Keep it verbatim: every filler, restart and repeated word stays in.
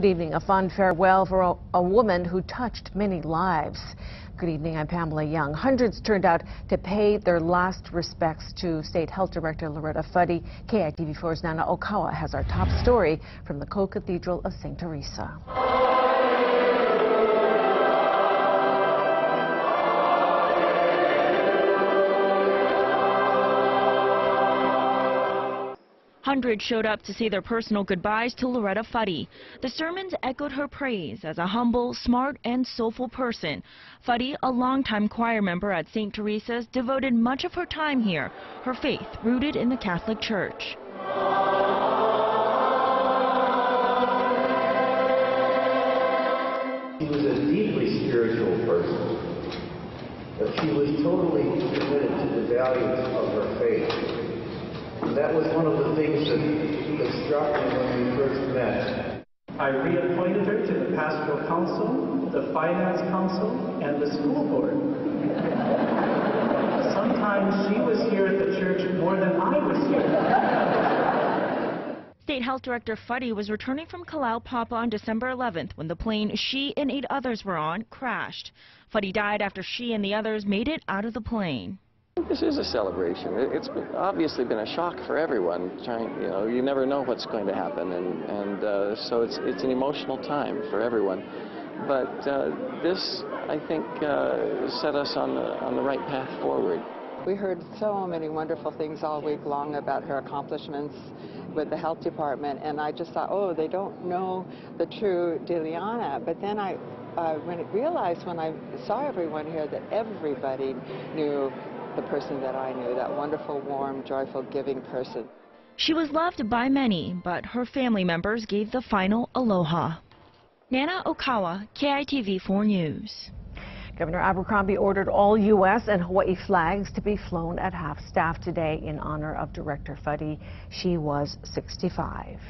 Good evening. A fond farewell for a, a woman who touched many lives. Good evening. I'm Pamela Young. Hundreds turned out to pay their last respects to State Health Director Loretta Fuddy. K I T V four's Nana Okawa has our top story from the Co-Cathedral of Saint Theresa. Hundreds showed up to say their personal goodbyes to Loretta Fuddy. The sermons echoed her praise as a humble, smart, and soulful person. Fuddy, a longtime choir member at Saint Teresa's, devoted much of her time here, her faith rooted in the Catholic Church. She was a deeply spiritual person, but she was totally committed to the values of her faith. That was one of the things that struck me when we first met. I reappointed her to the Pastoral Council, the Finance Council, and the School Board. Sometimes she was here at the church more than I was here. State Health Director Fuddy was returning from Kalaupapa on December eleventh when the plane she and eight others were on crashed. Fuddy died after she and the others made it out of the plane. This is a celebration. It's obviously been a shock for everyone. Trying, you know, you never know what's going to happen, and, and uh, so it's, it's an emotional time for everyone. But uh, this, I think, uh, set us on the, on the right path forward. We heard so many wonderful things all week long about her accomplishments with the health department, and I just thought, oh, they don't know the true Loretta. But then I uh, when it realized when I saw everyone here that everybody knew the person that I knew, that wonderful, warm, joyful, giving person. She was loved by many, but her family members gave the final aloha. Nana Okawa, K I T V four News. Governor Abercrombie ordered all U S and Hawaii flags to be flown at half-staff today in honor of Director Fuddy. She was sixty-five.